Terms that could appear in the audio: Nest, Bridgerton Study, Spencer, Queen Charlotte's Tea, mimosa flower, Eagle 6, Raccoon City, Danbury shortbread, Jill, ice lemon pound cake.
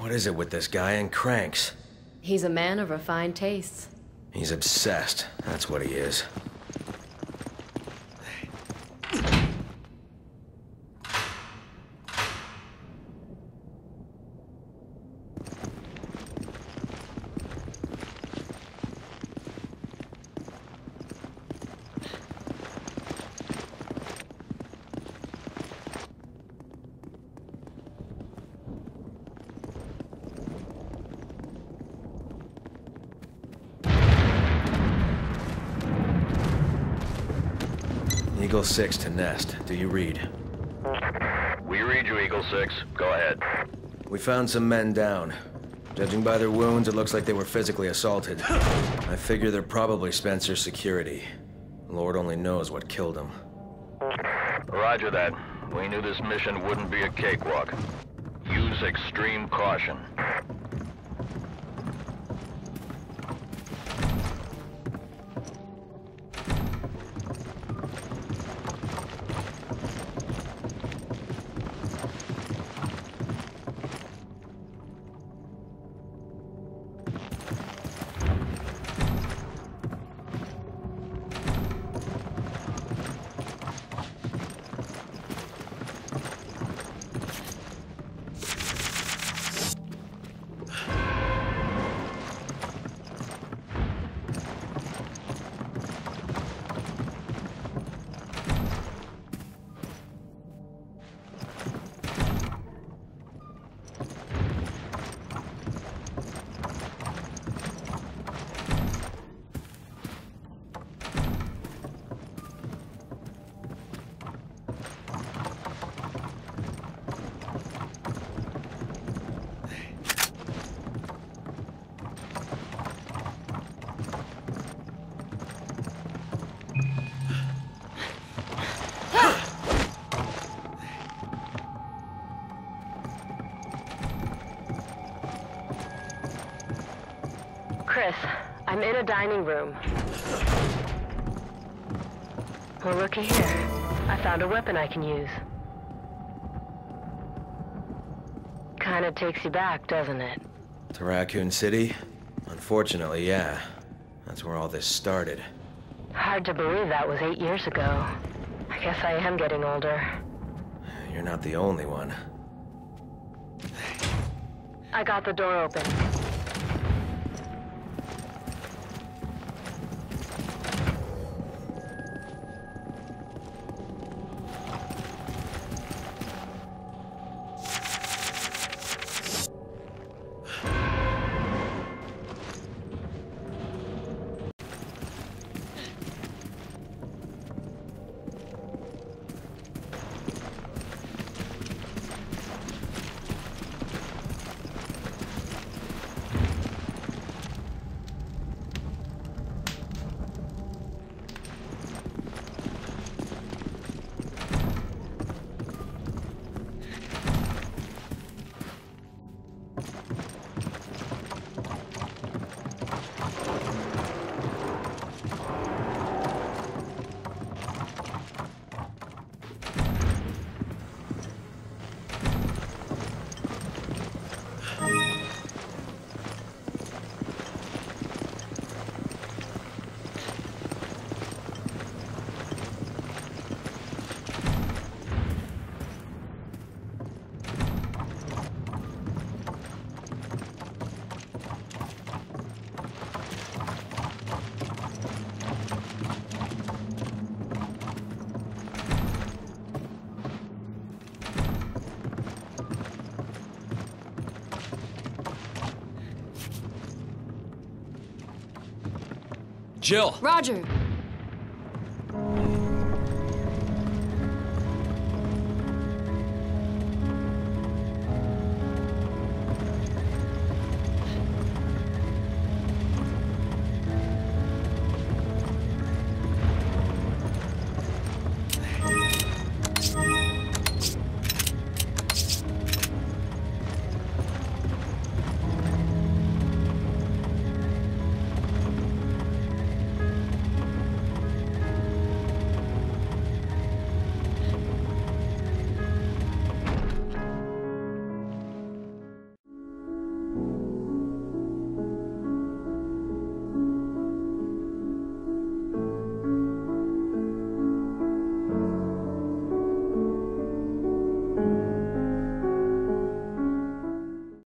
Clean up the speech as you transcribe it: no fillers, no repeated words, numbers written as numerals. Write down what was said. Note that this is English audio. What is it with this guy and cranks? He's a man of refined tastes. He's obsessed. That's what he is. Eagle 6 to Nest. Do you read? We read you, Eagle 6. Go ahead. We found some men down. Judging by their wounds, it looks like they were physically assaulted. I figure they're probably Spencer's security. Lord only knows what killed him. Roger that. We knew this mission wouldn't be a cakewalk. Use extreme caution. I'm in a dining room. Well, looky here. I found a weapon I can use. Kinda takes you back, doesn't it? To Raccoon City? Unfortunately, yeah. That's where all this started. Hard to believe that was 8 years ago. I guess I am getting older. You're not the only one. I got the door open. Jill! Roger!